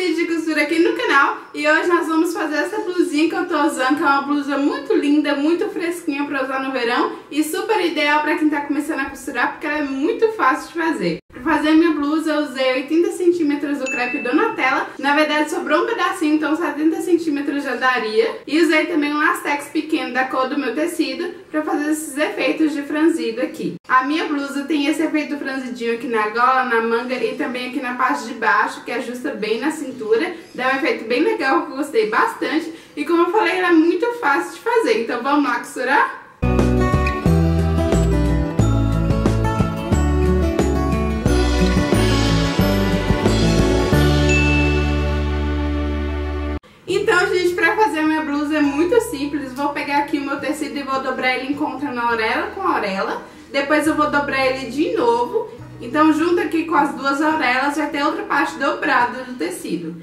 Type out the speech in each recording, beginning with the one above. vídeo de costura aqui no canal e hoje nós vamos fazer essa blusinha que eu tô usando, que é uma blusa muito linda, muito fresquinha pra usar no verão e super ideal pra quem tá começando a costurar, porque ela é muito fácil de fazer. Pra fazer minha blusa eu usei 80 centímetros do crepe Donatella, na verdade sobrou um pedacinho, então 70 centímetros já daria. E usei também um lastex pequeno da cor do meu tecido pra fazer esses efeitos de franzido aqui. A minha blusa tem esse efeito franzidinho aqui na gola, na manga e também aqui na parte de baixo, que ajusta bem na cintura. Dá um efeito bem legal, que eu gostei bastante. E como eu falei, ela é muito fácil de fazer, então vamos lá costurar? Então, gente, pra fazer a minha blusa é muito simples. Vou pegar aqui o meu tecido e vou dobrar ele em contra na orelha com a orelha. Depois eu vou dobrar ele de novo. Então, junto aqui com as duas orelhas vai ter outra parte dobrada do tecido.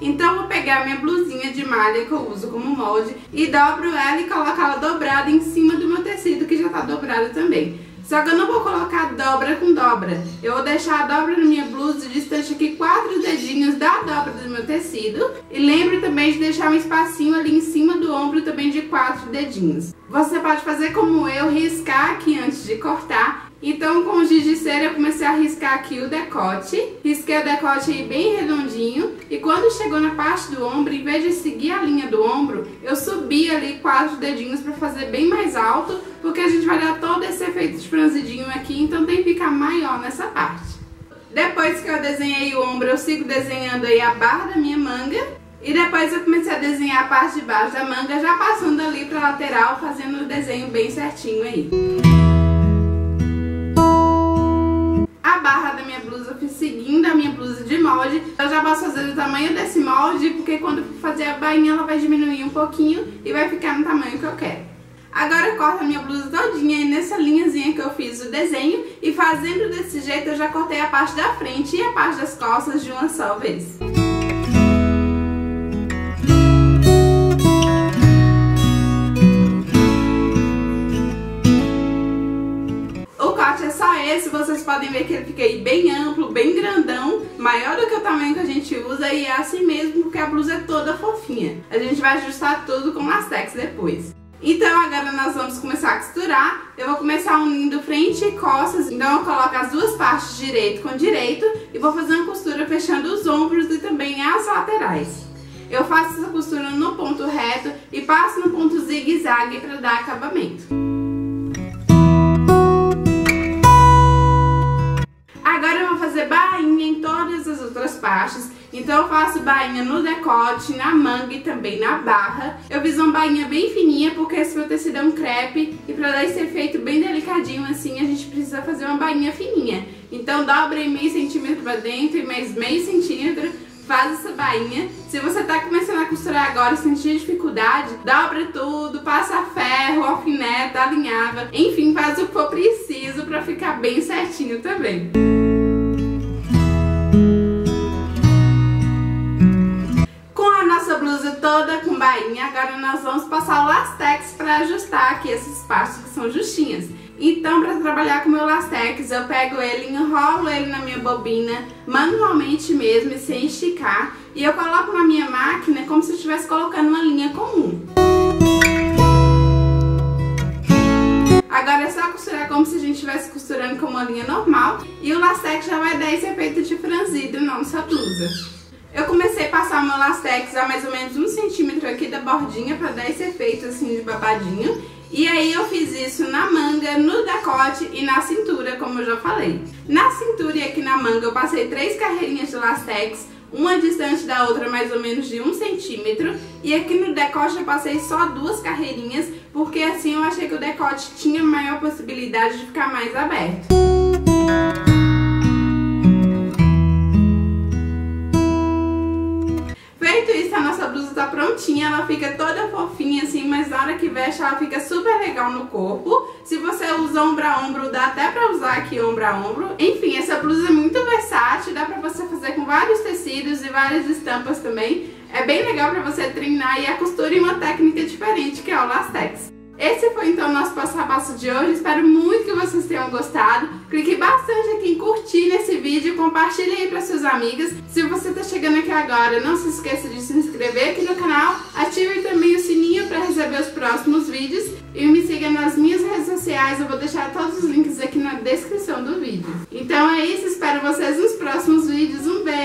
Então, vou pegar a minha blusinha de malha que eu uso como molde e dobro ela e coloco ela dobrada em cima do meu tecido, que já tá dobrado também. Só que eu não vou colocar dobra com dobra. Eu vou deixar a dobra na minha blusa distante aqui 4 dedinhos da dobra do meu tecido. E lembre também de deixar um espacinho ali em cima do ombro também de 4 dedinhos. Você pode fazer como eu, riscar aqui antes de cortar. Então com o giz de cera eu comecei a riscar aqui o decote. Risquei o decote aí bem redondinho. E quando chegou na parte do ombro, em vez de seguir a linha do ombro, eu subi ali 4 dedinhos para fazer bem mais alto, porque a gente vai dar todo esse efeito de franzidinho aqui, então tem que ficar maior nessa parte. Depois que eu desenhei o ombro, eu sigo desenhando aí a barra da minha manga. E depois eu comecei a desenhar a parte de baixo da manga, já passando ali pra lateral, fazendo o desenho bem certinho aí. A barra da minha blusa eu fiz seguindo a minha blusa de molde. Eu já posso fazer do tamanho desse molde, porque quando fazer a bainha ela vai diminuir um pouquinho e vai ficar no tamanho que eu quero. Agora eu corto a minha blusa todinha aí nessa linhazinha que eu fiz o desenho. E fazendo desse jeito eu já cortei a parte da frente e a parte das costas de uma só vez. É só esse, vocês podem ver que ele fica aí bem amplo, bem grandão, maior do que o tamanho que a gente usa, e é assim mesmo porque a blusa é toda fofinha. A gente vai ajustar tudo com lastex depois. Então agora nós vamos começar a costurar. Eu vou começar unindo frente e costas, então eu coloco as duas partes direito com direito e vou fazer uma costura fechando os ombros e também as laterais. Eu faço essa costura no ponto reto e passo no ponto zigue-zague para dar acabamento. Bainha em todas as outras partes, então eu faço bainha no decote, na manga e também na barra. Eu fiz uma bainha bem fininha porque esse meu tecido é um crepe e para dar esse efeito bem delicadinho assim a gente precisa fazer uma bainha fininha. Então dobre meio centímetro para dentro e mais meio centímetro, faz essa bainha. Se você tá começando a costurar agora e sentir dificuldade, dobra tudo, passa ferro, alfineta, alinhava, enfim, faz o que for preciso para ficar bem certinho também. Toda com bainha, agora nós vamos passar o lastex para ajustar aqui essas partes que são justinhas. Então, para trabalhar com o meu lastex, eu pego ele, enrolo ele na minha bobina, manualmente mesmo e sem esticar, e eu coloco na minha máquina como se eu estivesse colocando uma linha comum. Agora é só costurar como se a gente estivesse costurando com uma linha normal, e o lastex já vai dar esse efeito de franzido na nossa blusa. Eu comecei a passar o meu lastex a mais ou menos 1 centímetro aqui da bordinha para dar esse efeito assim de babadinho. E aí eu fiz isso na manga, no decote e na cintura, como eu já falei. Na cintura e aqui na manga eu passei 3 carreirinhas de lastex, uma distante da outra mais ou menos de 1 centímetro. E aqui no decote eu passei só 2 carreirinhas, porque assim eu achei que o decote tinha maior possibilidade de ficar mais aberto. Tá prontinha, ela fica toda fofinha assim, mas na hora que veste ela fica super legal no corpo. Se você usa ombro a ombro, dá até pra usar aqui ombro a ombro. Enfim, essa blusa é muito versátil, dá pra você fazer com vários tecidos e várias estampas também. É bem legal pra você treinar e a costura em uma técnica diferente, que é o lastex. Esse foi então o nosso passo a passo de hoje, espero muito que vocês tenham gostado. Clique bastante aqui em curtir nesse vídeo, compartilhe aí para suas amigas. Se você está chegando aqui agora, não se esqueça de se inscrever aqui no canal, ative também o sininho para receber os próximos vídeos e me siga nas minhas redes sociais, eu vou deixar todos os links aqui na descrição do vídeo. Então é isso, espero vocês nos próximos vídeos, um beijo!